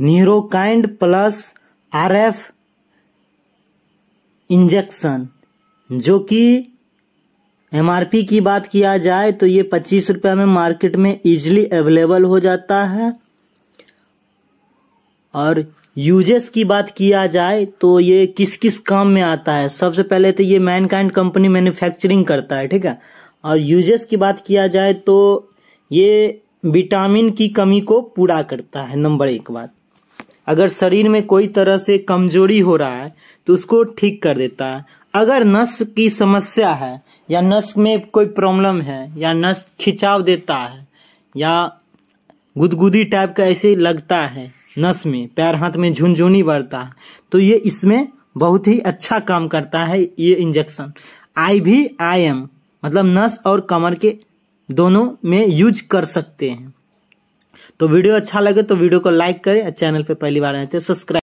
Neurokind plus RF injection, जो कि MRP की बात किया जाए तो ये 25 रुपये में मार्केट में इजीली अवेलेबल हो जाता है। और यूजेस की बात किया जाए तो ये किस किस काम में आता है, सबसे पहले तो ये मैनकाइंड कंपनी मैन्युफैक्चरिंग करता है, ठीक है। और यूजेस की बात किया जाए तो ये विटामिन की कमी को पूरा करता है। नंबर एक बात, अगर शरीर में कोई तरह से कमजोरी हो रहा है तो उसको ठीक कर देता है। अगर नस की समस्या है या नस में कोई प्रॉब्लम है या नस खिंचाव देता है या गुदगुदी टाइप का ऐसे लगता है नस में, पैर हाथ में झुनझुनी बढ़ता है, तो ये इसमें बहुत ही अच्छा काम करता है ये इंजेक्शन। IVIM मतलब नस और कमर के दोनों में यूज कर सकते हैं। तो वीडियो अच्छा लगे तो वीडियो को लाइक करें, चैनल पे पहली बार आए तो सब्सक्राइब